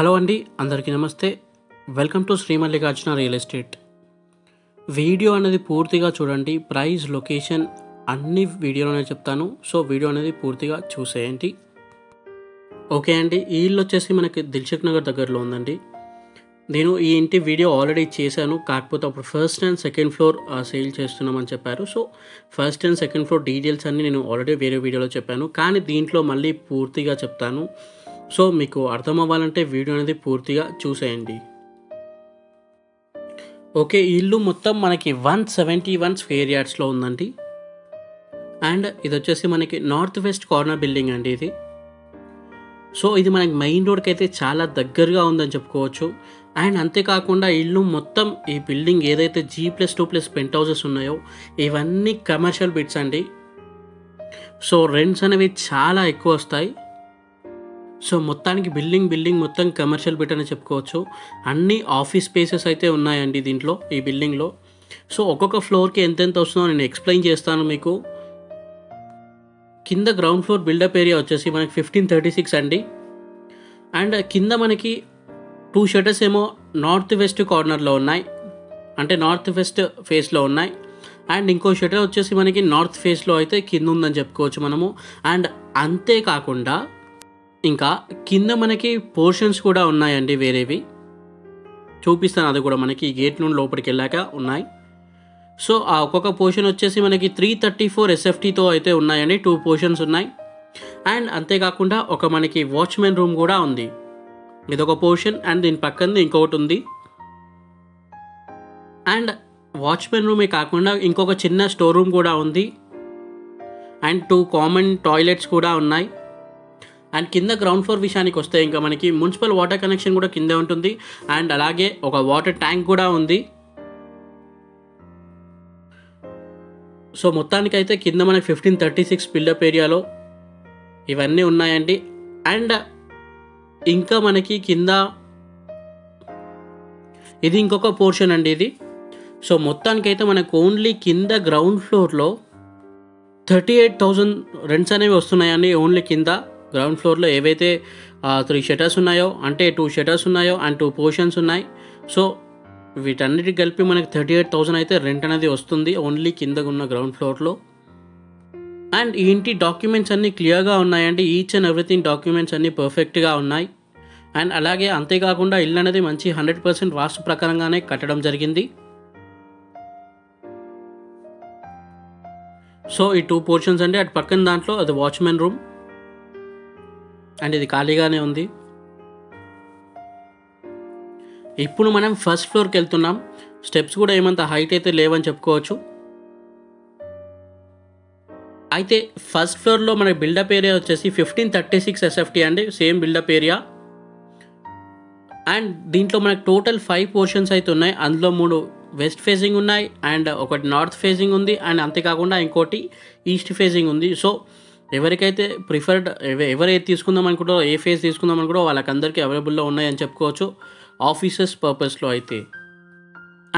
Hello అండి అందరికీ నమస్తే welcome to Srimallikarjuna real estate video అనేది పూర్తిగా చూడండి ప్రైస్ లొకేషన్ అన్ని వీడియోలోనే చెప్తాను సో వీడియో అనేది పూర్తిగా చూసేయండి ఓకే అండి ఈ ఇల్లు వచ్చేసి మనకి దిల్సుఖనగర్ దగ్గరలో ఉందండి నేను ఈ ఇంటి వీడియో ఆల్రెడీ చేశాను కాకపోతే అప్పుడు first and second floor sale చేస్తున్నామని చెప్పారు so first and second floor details అన్ని నేను ఆల్రెడీ వేరే వీడియోలో చెప్పాను కానీ దీంట్లో మళ్ళీ పూర్తిగా చెప్తాను సో మీకు అర్థం అవ్వాలంటే వీడియో అనేది పూర్తిగా చూసేయండి ఓకే ఇల్లు మొత్తం మనకి 171 స్క్వేర్ యార్డ్స్లో ఉందండి అండ్ ఇది వచ్చేసి మనకి నార్త్ వెస్ట్ కార్నర్ బిల్డింగ్ అండి ఇది సో ఇది మనకి మెయిన్ రోడ్కి అయితే చాలా దగ్గరగా ఉందని చెప్పుకోవచ్చు అండ్ అంతేకాకుండా ఇల్లు మొత్తం ఈ బిల్డింగ్ ఏదైతే G+2+ పెంట్ హౌసెస్ ఉన్నాయో ఇవన్నీ కమర్షియల్ బిట్స్ అండి సో రెంట్స్ అనేవి చాలా ఎక్కువ వస్తాయి సో మొత్తానికి బిల్డింగ్ మొత్తం కమర్షియల్ బిట్ అని చెప్పుకోవచ్చు అన్ని ఆఫీస్ స్పేసెస్ అయితే ఉన్నాయండి దీంట్లో ఈ బిల్డింగ్లో సో ఒక్కొక్క ఫ్లోర్కి ఎంతెంత వస్తుందో నేను ఎక్స్ప్లెయిన్ చేస్తాను మీకు కింద గ్రౌండ్ ఫ్లోర్ బిల్డప్ ఏరియా వచ్చేసి మనకి 1536 అండి అండ్ కింద మనకి 2 షటర్స్ ఏమో నార్త్ వెస్ట్ కార్నర్లో ఉన్నాయి అంటే నార్త్ వెస్ట్ ఫేస్లో ఉన్నాయి అండ్ ఇంకో షటర్ వచ్చేసి మనకి నార్త్ ఫేస్లో అయితే కింద ఉందని చెప్పుకోవచ్చు మనము అండ్ అంతేకాకుండా ఇంకా కింద మనకి పోర్షన్స్ కూడా ఉన్నాయండి వేరేవి చూపిస్తాను అది కూడా మనకి గేట్ నుండి లోపలికి వెళ్ళాక ఉన్నాయి సో ఆ ఒక్కొక్క పోర్షన్ వచ్చేసి మనకి 334 SFTతో అయితే ఉన్నాయండి 2 పోర్షన్స్ ఉన్నాయి అండ్ అంతేకాకుండా ఒక మనకి వాచ్మెన్ రూమ్ కూడా ఉంది ఇదొక పోర్షన్ అండ్ దీని పక్కన ఇంకొకటి ఉంది అండ్ వాచ్మెన్ రూమే కాకుండా ఇంకొక చిన్న స్టోర్ రూమ్ కూడా ఉంది అండ్ 2 కామన్ టాయిలెట్స్ కూడా ఉన్నాయి అండ్ కింద గ్రౌండ్ ఫ్లోర్ విషయానికి వస్తే ఇంకా మనకి మున్సిపల్ వాటర్ కనెక్షన్ కూడా కిందే ఉంటుంది అండ్ అలాగే ఒక వాటర్ ట్యాంక్ కూడా ఉంది సో మొత్తానికైతే కింద మనకి 1536 బిల్డప్ ఏరియాలో ఇవన్నీ ఉన్నాయండి అండ్ ఇంకా మనకి కింద ఇది ఇంకొక పోర్షన్ అండి ఇది సో మొత్తానికైతే మనకు ఓన్లీ కింద గ్రౌండ్ ఫ్లోర్లో 38,000 రెంట్స్ అనేవి వస్తున్నాయండి ఓన్లీ కింద గ్రౌండ్ ఫ్లోర్లో ఏవైతే 3 షటర్స్ ఉన్నాయో అంటే 2 షటర్స్ ఉన్నాయో అండ్ 2 పోర్షన్స్ ఉన్నాయి సో వీటన్నిటికి కలిపి మనకి 38,000 అయితే రెంట్ అనేది వస్తుంది ఓన్లీ కింద ఉన్న గ్రౌండ్ ఫ్లోర్లో అండ్ ఈ ఇంటి డాక్యుమెంట్స్ అన్నీ క్లియర్గా ఉన్నాయండి ఈచ్ అండ్ ఎవ్రీథింగ్ డాక్యుమెంట్స్ అన్నీ పర్ఫెక్ట్గా ఉన్నాయి అండ్ అలాగే అంతేకాకుండా ఇల్లు అనేది మంచి 100% వాస్తు ప్రకారంగానే కట్టడం జరిగింది సో ఈ 2 పోర్షన్స్ అండి అటు పక్కన దాంట్లో అది వాచ్మెన్ రూమ్ అండ్ ఇది ఖాళీగానే ఉంది ఇప్పుడు మనం ఫస్ట్ ఫ్లోర్కి వెళ్తున్నాం స్టెప్స్ కూడా ఏమంత హైట్ అయితే లేవని చెప్పుకోవచ్చు అయితే ఫస్ట్ ఫ్లోర్లో మన బిల్డప్ ఏరియా వచ్చేసి 1536 SFT అండి సేమ్ బిల్డప్ ఏరియా అండ్ దీంట్లో మనకు టోటల్ 5 పోర్షన్స్ అయితే ఉన్నాయి అందులో 3 వెస్ట్ ఫేసింగ్ ఉన్నాయి అండ్ ఒకటి నార్త్ ఫేసింగ్ ఉంది అండ్ అంతేకాకుండా ఇంకోటి ఈస్ట్ ఫేసింగ్ ఉంది సో ఎవరికైతే ప్రిఫర్డ్ ఎవరైతే తీసుకుందాం అనుకుంటారో ఏ ఫేస్ తీసుకుందాం అనుకుంటారో వాళ్ళకందరికీ అవైలబుల్లో ఉన్నాయని చెప్పుకోవచ్చు ఆఫీసెస్ పర్పస్లో అయితే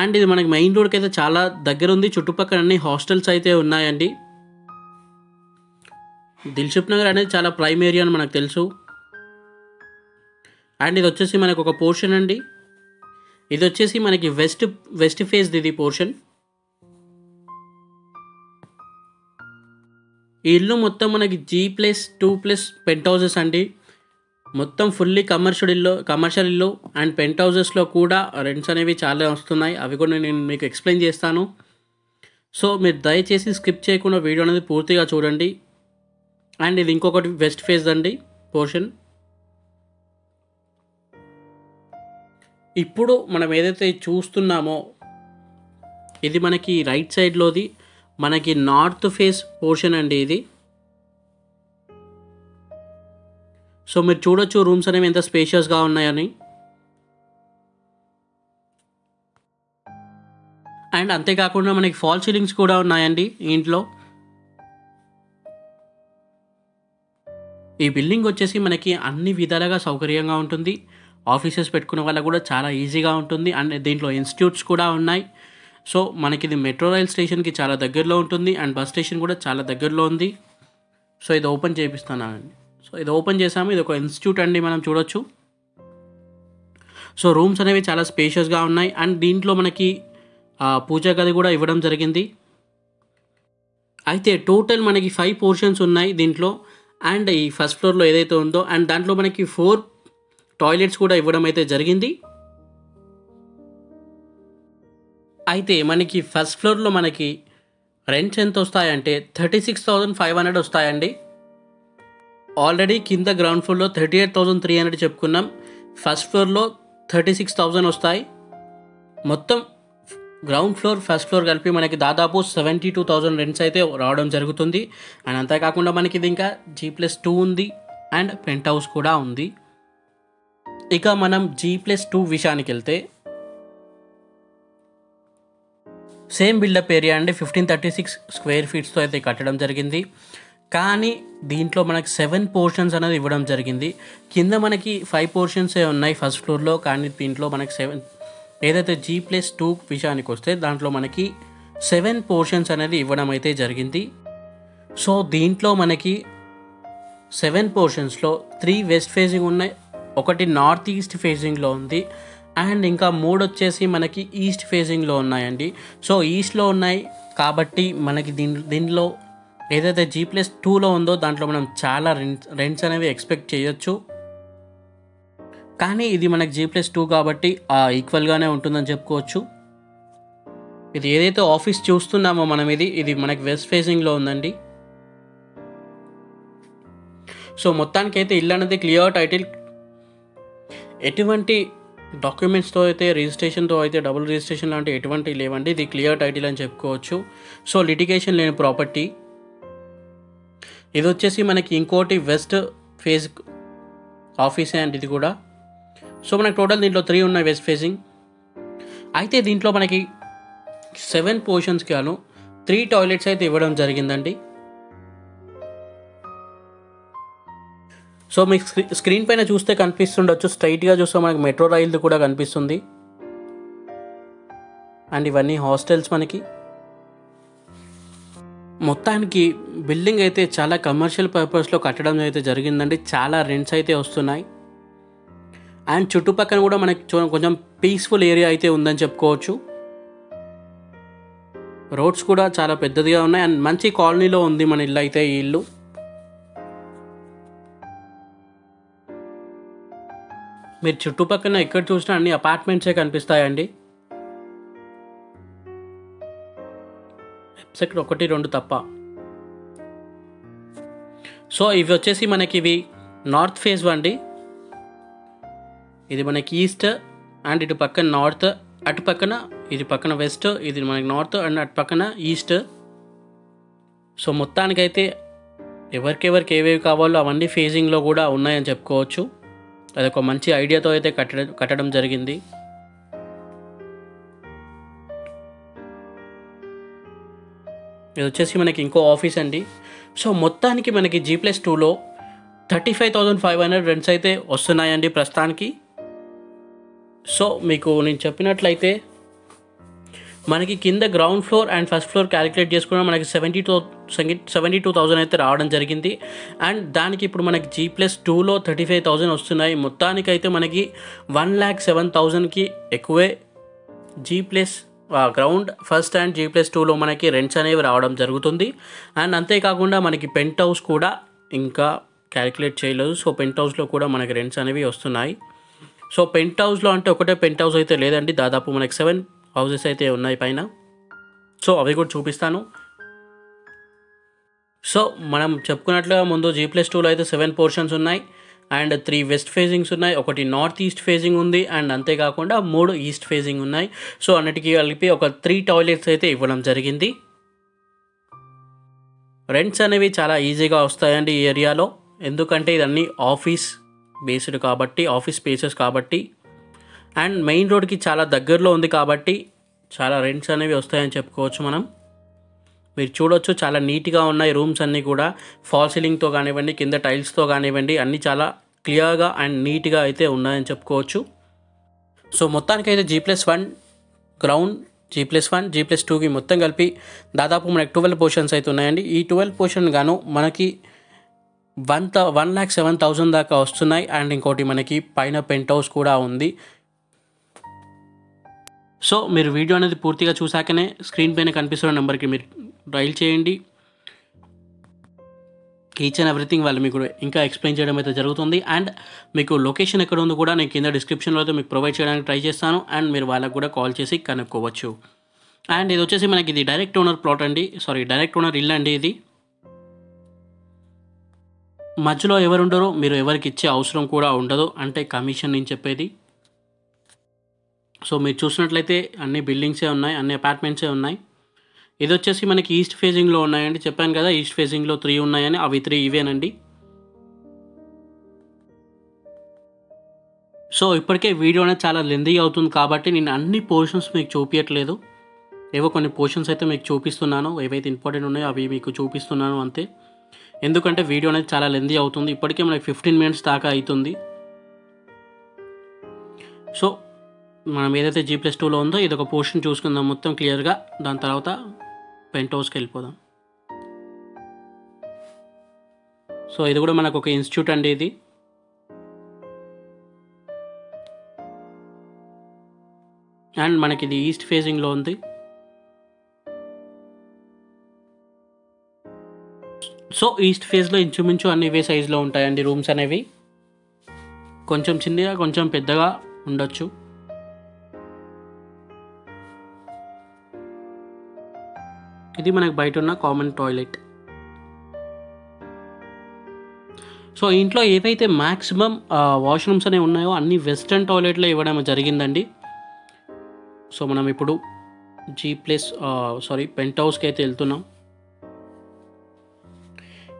అండ్ ఇది మనకి మెయిన్ రోడ్కి అయితే చాలా దగ్గర ఉంది చుట్టుపక్కల అన్ని హాస్టల్స్ అయితే ఉన్నాయండి దిల్సుఖనగర్ అనేది చాలా ప్రైమ్ ఏరియా అని మనకు తెలుసు అండ్ ఇది వచ్చేసి మనకు ఒక పోర్షన్ అండి ఇది వచ్చేసి మనకి వెస్ట్ ఫేస్ ఇది పోర్షన్ ఈ ఇల్లు మొత్తం మనకి G+2+ పెంట్ హౌసెస్ అండి మొత్తం ఫుల్లీ కమర్షియల్ ఇల్లు అండ్ పెంట్ హౌసెస్లో కూడా రెంట్స్ అనేవి చాలా వస్తున్నాయి అవి కూడా నేను మీకు ఎక్స్ప్లెయిన్ చేస్తాను సో మీరు దయచేసి స్కిప్ చేయకుండా వీడియో అనేది పూర్తిగా చూడండి అండ్ ఇది ఇంకొకటి వెస్ట్ ఫేస్ అండి పోర్షన్ ఇప్పుడు మనం ఏదైతే చూస్తున్నామో ఇది మనకి రైట్ సైడ్లోది మనకి నార్త్ ఫేస్ పోర్షన్ అండి ఇది సో మీరు చూడొచ్చు రూమ్స్ అనేవి ఎంత స్పేషియస్గా ఉన్నాయని అండ్ అంతేకాకుండా మనకి ఫాల్ సీలింగ్స్ కూడా ఉన్నాయండి ఇంట్లో ఈ బిల్డింగ్ వచ్చేసి మనకి అన్ని విధాలుగా సౌకర్యంగా ఉంటుంది ఆఫీసెస్ పెట్టుకునే వాళ్ళకు కూడా చాలా ఈజీగా ఉంటుంది అండ్ దీంట్లో ఇన్స్టిట్యూట్స్ కూడా ఉన్నాయి సో మనకి ఇది మెట్రో రైల్ స్టేషన్కి చాలా దగ్గరలో ఉంటుంది అండ్ బస్ స్టేషన్ కూడా చాలా దగ్గరలో ఉంది సో ఇది ఓపెన్ చేపిస్తాను అండి సో ఇది ఓపెన్ చేసాము ఇది ఒక ఇన్స్టిట్యూట్ అండి మనం చూడొచ్చు సో రూమ్స్ అనేవి చాలా స్పేషియస్గా ఉన్నాయి. అండ్ దీంట్లో మనకి పూజా గది కూడా ఇవ్వడం జరిగింది. అయితే టోటల్ మనకి 5 పోర్షన్స్ ఉన్నాయి దీంట్లో. అండ్ ఈ ఫస్ట్ ఫ్లోర్లో ఏదైతే ఉందో అండ్ దాంట్లో మనకి 4 టాయిలెట్స్ కూడా ఇవ్వడం అయితే జరిగింది. అయితే మనకి ఫస్ట్ ఫ్లోర్లో మనకి రెంట్స్ ఎంత వస్తాయంటే 36,500 వస్తాయండి. ఆల్రెడీ కింద గ్రౌండ్ ఫ్లోర్లో 38,300 చెప్పుకున్నాం, ఫస్ట్ ఫ్లోర్లో 36,000 వస్తాయి. మొత్తం గ్రౌండ్ ఫ్లోర్ ఫస్ట్ ఫ్లోర్ కలిపి మనకి దాదాపు 72,000 రెంట్స్ అయితే రావడం జరుగుతుంది. అండ్ అంతేకాకుండా మనకి ఇది ఇంకా G+2 ఉంది అండ్ పెంట్ హౌస్ కూడా ఉంది. ఇక మనం G+2 విషయానికి వెళ్తే సేమ్ బిల్డప్ ఏరియా అండి, 1536 స్క్వేర్ ఫీట్స్తో అయితే కట్టడం జరిగింది. కానీ దీంట్లో మనకి 7 పోర్షన్స్ అనేది ఇవ్వడం జరిగింది. కింద మనకి 5 పోర్షన్సే ఉన్నాయి ఫస్ట్ ఫ్లోర్లో, కానీ దీంట్లో మనకి 7 ఏదైతే G+2 విషయానికి వస్తే దాంట్లో మనకి 7 పోర్షన్స్ అనేది ఇవ్వడం అయితే జరిగింది. సో దీంట్లో మనకి 7 పోర్షన్స్లో 3 వెస్ట్ ఫేసింగ్ ఉన్నాయి, ఒకటి నార్త్ ఈస్ట్ ఫేసింగ్లో ఉంది, అండ్ ఇంకా 3 వచ్చేసి మనకి ఈస్ట్ ఫేసింగ్లో ఉన్నాయండి. సో ఈస్ట్లో ఉన్నాయి కాబట్టి మనకి దీనిలో ఏదైతే G+2లో ఉందో దాంట్లో మనం చాలా రెంట్స్ అనేవి ఎక్స్పెక్ట్ చేయొచ్చు. కానీ ఇది మనకి G+2 కాబట్టి ఈక్వల్గానే ఉంటుందని చెప్పుకోవచ్చు. ఇది ఏదైతే ఆఫీస్ చూస్తున్నామో మనం ఇది మనకి వెస్ట్ ఫేసింగ్లో ఉందండి. సో మొత్తానికైతే ఇల్లు అనేది క్లియర్ టైటిల్, ఎటువంటి డాక్యుమెంట్స్తో అయితే రిజిస్ట్రేషన్తో అయితే డబుల్ రిజిస్ట్రేషన్ లాంటి ఎటువంటివి లేవండి, ఇది క్లియర్ టైటిల్ అని చెప్పుకోవచ్చు. సో లిటిగేషన్ లేని ప్రాపర్టీ. ఇది వచ్చేసి మనకి ఇంకోటి వెస్ట్ ఫేజ్ ఆఫీసే అండ్ ఇది కూడా. సో మనకి టోటల్ దీంట్లో 3 ఉన్నాయి వెస్ట్ ఫేసింగ్. అయితే దీంట్లో మనకి 7 పోర్షన్స్ గాను 3 టాయిలెట్స్ అయితే ఇవ్వడం జరిగిందండి. సో మీకు స్క్రీన్ పైన చూస్తే కనిపిస్తుండొచ్చు, స్ట్రైట్గా చూస్తే మనకి మెట్రో రైల్ది కూడా కనిపిస్తుంది. అండ్ ఇవన్నీ హాస్టల్స్ మనకి. మొత్తానికి బిల్డింగ్ అయితే చాలా కమర్షియల్ పర్పస్లో కట్టడం అయితే జరిగిందండి. చాలా రెంట్స్ అయితే వస్తున్నాయి అండ్ చుట్టుపక్కల కూడా మనకి కొంచెం పీస్ఫుల్ ఏరియా అయితే ఉందని చెప్పుకోవచ్చు. రోడ్స్ కూడా చాలా పెద్దదిగా ఉన్నాయి అండ్ మంచి కాలనీలో ఉంది మన ఇల్లు అయితే. ఈ ఇల్లు మీరు చుట్టుపక్కన ఎక్కడ చూసినా అన్ని అపార్ట్మెంట్సే కనిపిస్తాయండి, సెక్టర్ 1-2 తప్ప. సో ఇవి వచ్చేసి మనకి ఇవి నార్త్ ఫేజ్ అండి. ఇది మనకి ఈస్ట్ అండ్ ఇటు పక్కన నార్త్, అటు పక్కన ఇది పక్కన వెస్ట్, ఇది మనకి నార్త్ అండ్ అటు పక్కన ఈస్ట్. సో మొత్తానికైతే ఎవరికెవరికి ఏవేవి కావాలో అవన్నీ ఫేజింగ్లో కూడా ఉన్నాయని చెప్పుకోవచ్చు. అదొక మంచి ఐడియాతో అయితే కట్టడం జరిగింది. ఇది వచ్చేసి మనకి ఇంకో ఆఫీస్ అండి. సో మొత్తానికి మనకి G+2లో 35,500 రెంట్స్ అయితే వస్తున్నాయండి ప్రస్తుతానికి. సో మీకు నేను చెప్పినట్లయితే మనకి కింద ground floor and first floor calculate చేసుకున్న మనకి 72,000 అయితే రావడం జరిగింది. అండ్ దానికి ఇప్పుడు మనకి G+2లో 35,000 వస్తున్నాయి. మొత్తానికైతే మనకి 1,07,000కి ఎక్కువే గ్రౌండ్ ఫస్ట్ అండ్ G+2లో మనకి రెంట్స్ అనేవి రావడం జరుగుతుంది. అండ్ అంతేకాకుండా మనకి పెంట్ హౌస్ కూడా ఇంకా క్యాలిక్యులేట్ చేయలేదు. సో పెంట్ హౌస్లో కూడా మనకి రెంట్స్ అనేవి వస్తున్నాయి. సో పెంట్ హౌస్లో అంటే ఒకటే పెంట్ హౌస్ అయితే లేదండి, దాదాపు మనకి 7 హౌసెస్ అయితే ఉన్నాయి పైన. సో అవి కూడా చూపిస్తాను. సో మనం చెప్పుకున్నట్లుగా ముందు G+2లో అయితే 7 పోర్షన్స్ ఉన్నాయి అండ్ 3 వెస్ట్ ఫేజింగ్స్ ఉన్నాయి, ఒకటి నార్త్ ఈస్ట్ ఫేజింగ్ ఉంది అండ్ అంతేకాకుండా 3 ఈస్ట్ ఫేజింగ్ ఉన్నాయి. సో అన్నిటికీ కలిపి ఒక 3 టాయిలెట్స్ అయితే ఇవ్వడం జరిగింది. రెంట్స్ అనేవి చాలా ఈజీగా వస్తాయండి ఈ ఏరియాలో, ఎందుకంటే ఇదన్నీ ఆఫీస్ బేస్డ్ కాబట్టి, ఆఫీస్ స్పేసెస్ కాబట్టి, అండ్ మెయిన్ రోడ్కి చాలా దగ్గరలో ఉంది కాబట్టి చాలా రెంట్స్ అనేవి వస్తాయని చెప్పుకోవచ్చు మనం. మీరు చూడొచ్చు చాలా నీట్గా ఉన్నాయి రూమ్స్ అన్నీ కూడా, ఫాల్ సీలింగ్తో కానివ్వండి, కింద టైల్స్తో కానివ్వండి, అన్నీ చాలా క్లియర్గా అండ్ నీట్గా అయితే ఉన్నాయని చెప్పుకోవచ్చు. సో మొత్తానికైతే G+1 గ్రౌండ్, G+1, G+2కి మొత్తం కలిపి దాదాపు మనకి 12 పోర్షన్స్ అయితే ఉన్నాయండి. ఈ 12 పోర్షన్ గాను మనకి 1,07,000 దాకా వస్తున్నాయి. అండ్ ఇంకోటి మనకి పైన పెంట్ హౌస్ కూడా ఉంది. సో మీరు వీడియో అనేది పూర్తిగా చూసాకనే స్క్రీన్ పైన కనిపిస్తున్న నెంబర్కి మీరు డైల్ చేయండి. ఈచ్ అండ్ ఎవ్రీథింగ్ వాళ్ళు మీకు ఇంకా ఎక్స్ప్లెయిన్ చేయడం అయితే జరుగుతుంది. అండ్ మీకు లొకేషన్ ఎక్కడ ఉందో కూడా నేను కింద డిస్క్రిప్షన్లో అయితే మీకు ప్రొవైడ్ చేయడానికి ట్రై చేస్తాను. అండ్ మీరు వాళ్ళకు కూడా కాల్ చేసి కనుక్కోవచ్చు. అండ్ ఇది వచ్చేసి మనకి ఇది డైరెక్ట్ ఓనర్ ప్లాట్ అండి, సారీ డైరెక్ట్ ఓనర్ ఇల్లు అండి. ఇది మధ్యలో ఎవరు ఉండరు, మీరు ఎవరికి ఇచ్చే అవసరం కూడా ఉండదు, అంటే కమిషన్ నేను చెప్పేది. సో మీరు చూసినట్లయితే అన్ని బిల్డింగ్సే ఉన్నాయి, అన్ని అపార్ట్మెంట్సే ఉన్నాయి. ఇది వచ్చేసి మనకి ఈస్ట్ ఫేజింగ్లో ఉన్నాయండి, చెప్పాను కదా ఈస్ట్ ఫేజింగ్లో 3 ఉన్నాయని, అవి 3 ఇవేనండి. సో ఇప్పటికే వీడియో అనేది చాలా లెందీ అవుతుంది కాబట్టి నేను అన్ని పోర్షన్స్ మీకు చూపించట్లేదు, ఏవో కొన్ని పోర్షన్స్ అయితే మీకు చూపిస్తున్నాను, ఏవైతే ఇంపార్టెంట్ ఉన్నాయో అవి మీకు చూపిస్తున్నాను అంతే. ఎందుకంటే వీడియో అనేది చాలా లెందీ అవుతుంది, ఇప్పటికే మనకి 15 minutes దాకా అవుతుంది. సో మనం ఏదైతే G+2లో ఉందో ఇది ఒక పోర్షన్ చూసుకుందాం మొత్తం క్లియర్గా, దాని తర్వాత పెంట్ హౌస్కి వెళ్ళిపోదాం. సో ఇది కూడా మనకు ఒక ఇన్స్టిట్యూట్ అండి. ఇది అండ్ మనకి ఇది ఈస్ట్ ఫేజింగ్లో ఉంది. సో ఈస్ట్ ఫేజ్లో ఇంచుమించు అన్ని ఇవే సైజులో ఉంటాయండి రూమ్స్ అనేవి, కొంచెం చిన్నగా కొంచెం పెద్దగా ఉండొచ్చు. ఇది మనకు బయట ఉన్న కామన్ టాయిలెట్. సో ఇంట్లో ఏవైతే మ్యాక్సిమం వాష్రూమ్స్ అనేవి ఉన్నాయో అన్ని వెస్ట్రన్ టాయిలెట్లో ఇవ్వడం జరిగిందండి. సో మనం ఇప్పుడు పెంట్ హౌస్కి అయితే వెళ్తున్నాం.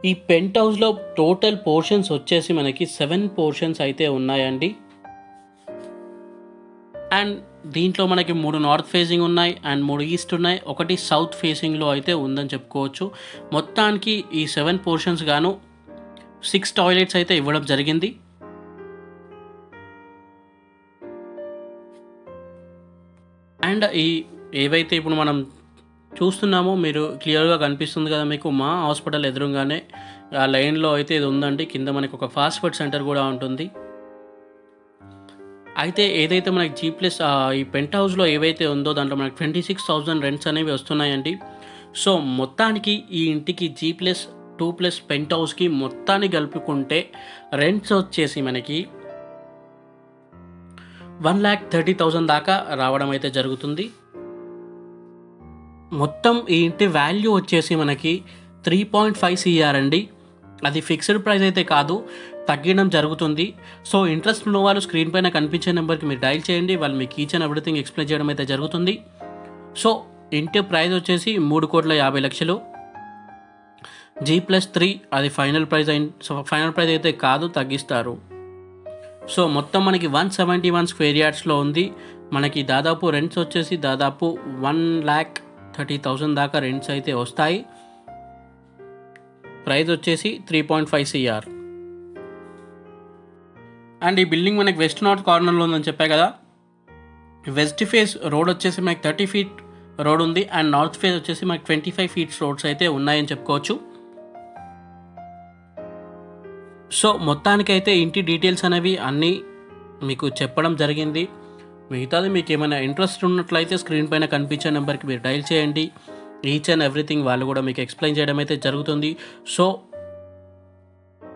ఈ పెంట్ హౌస్లో టోటల్ పోర్షన్స్ వచ్చేసి మనకి 7 పోర్షన్స్ అయితే ఉన్నాయండి. అండ్ దీంట్లో మనకి 3 నార్త్ ఫేసింగ్ ఉన్నాయి, అండ్ 3 ఈస్ట్ ఉన్నాయి, 1 సౌత్ ఫేసింగ్లో అయితే ఉందని చెప్పుకోవచ్చు. మొత్తానికి ఈ 7 పోర్షన్స్ గాను 6 టాయిలెట్స్ అయితే ఇవ్వడం జరిగింది. అండ్ ఈ ఏవైతే ఇప్పుడు మనం చూస్తున్నామో మీరు క్లియర్గా కనిపిస్తుంది కదా మీకు, మా హాస్పిటల్ ఎదురుగానే ఆ లైన్లో అయితే ఇది ఉందండి. కింద మనకి ఒక ఫాస్ట్ ఫుడ్ సెంటర్ కూడా ఉంటుంది. అయితే ఏదైతే మనకి G+ ఈ పెంట్ హౌస్లో ఏవైతే ఉందో దాంట్లో మనకి 26,000 రెంట్స్ అనేవి వస్తున్నాయండి. సో మొత్తానికి ఈ ఇంటికి G+2+ పెంట్ హౌస్కి మొత్తాన్ని కలుపుకుంటే రెంట్స్ వచ్చేసి మనకి 1,30,000 దాకా రావడం అయితే జరుగుతుంది. మొత్తం ఈ ఇంటి వాల్యూ వచ్చేసి మనకి 3.5 CR అండి. అది ఫిక్స్డ్ ప్రైస్ అయితే కాదు, తగ్గడం జరుగుతుంది. సో ఇంట్రెస్ట్ ఉన్న వాళ్ళు స్క్రీన్ పైన కనిపించే నెంబర్కి మీరు డైల్ చేయండి, వాళ్ళు మీకు కిచెన్ ఎవ్రీథింగ్ ఎక్స్ప్లెయిన్ చేయడం అయితే జరుగుతుంది. సో ఇంటి ప్రైస్ వచ్చేసి 3,50,00,000. G+3 అది ఫైనల్ ప్రైస్ అయితే కాదు, తగ్గిస్తారు. సో మొత్తం మనకి 171 స్క్వేర్ యార్డ్స్లో ఉంది. మనకి దాదాపు రెంట్స్ వచ్చేసి దాదాపు 1,30,000 దాకా రెంట్స్ అయితే వస్తాయి. ప్రైస్ వచ్చేసి 3.5 CR. అండ్ ఈ బిల్డింగ్ మనకి వెస్ట్ నార్త్ కార్నర్లో ఉందని చెప్పా కదా. వెస్ట్ ఫేస్ రోడ్ వచ్చేసి మనకి 30 feet రోడ్ ఉంది, అండ్ నార్త్ ఫేస్ వచ్చేసి మనకి 25 feet రోడ్స్ అయితే ఉన్నాయని చెప్పుకోవచ్చు. సో మొత్తానికైతే ఇంటి డీటెయిల్స్ అనేవి అన్నీ మీకు చెప్పడం జరిగింది. మిగతాది మీకు ఏమైనా ఇంట్రెస్ట్ ఉన్నట్లయితే స్క్రీన్ పైన కనిపించే నెంబర్కి మీరు డైల్ చేయండి. ఈచ్ అండ్ ఎవ్రీథింగ్ వాళ్ళు కూడా మీకు ఎక్స్ప్లెయిన్ చేయడం అయితే జరుగుతుంది. సో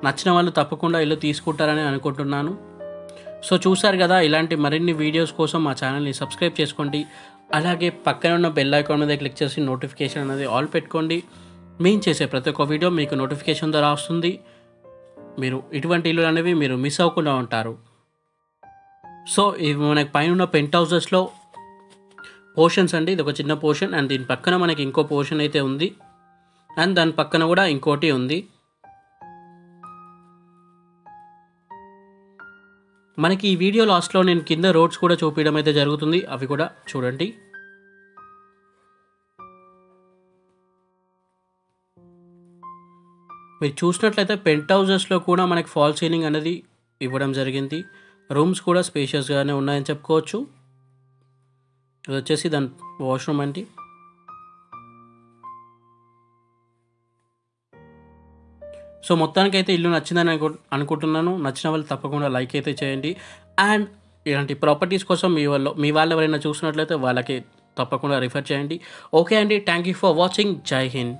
నచ్చిన వాళ్ళు తప్పకుండా ఇల్లు తీసుకుంటారని అనుకుంటున్నాను. సో చూసారు కదా, ఇలాంటి మరిన్ని వీడియోస్ కోసం మా ఛానల్ని సబ్స్క్రైబ్ చేసుకోండి. అలాగే పక్కన ఉన్న బెల్ ఐకాన్ మీద క్లిక్ చేసి నోటిఫికేషన్ అనేది ఆల్ పెట్టుకోండి. మేము చేసే ప్రతి ఒక్క వీడియో మీకు నోటిఫికేషన్ ద్వారా వస్తుంది. మీరు ఇటువంటి ఇల్లు అనేవి మీరు మిస్ అవ్వకుండా ఉంటారు. సో ఇవి మనకి పైన ఉన్న పెంట్ హౌసెస్లో పోర్షన్స్ అండి. ఇది ఒక చిన్న పోర్షన్, అండ్ దీని పక్కన మనకి ఇంకో పోర్షన్ అయితే ఉంది, అండ్ దాని పక్కన కూడా ఇంకోటి ఉంది. మనకి ఈ వీడియో లాస్ట్లో నేను కింద రోడ్స్ కూడా చూపించడం అయితే జరుగుతుంది, అవి కూడా చూడండి. మీరు చూసినట్లయితే పెంట్ హౌసెస్లో కూడా మనకి ఫాల్ సీలింగ్ అనేది ఇవ్వడం జరిగింది. రూమ్స్ కూడా స్పేషియస్గానే ఉన్నాయని చెప్పుకోవచ్చు. ఇది వచ్చేసి దాని వాష్రూమ్ అండి. సో మొత్తానికైతే ఇల్లు నచ్చిందని అనుకుంటున్నాను. నచ్చిన వాళ్ళు తప్పకుండా లైక్ అయితే చేయండి. అండ్ ఇలాంటి ప్రాపర్టీస్ కోసం మీ వాళ్ళు ఎవరైనా చూస్తున్నట్లయితే వాళ్ళకి తప్పకుండా రిఫర్ చేయండి. ఓకే అండి, థాంక్యూ ఫర్ వాచింగ్. జై హింద్.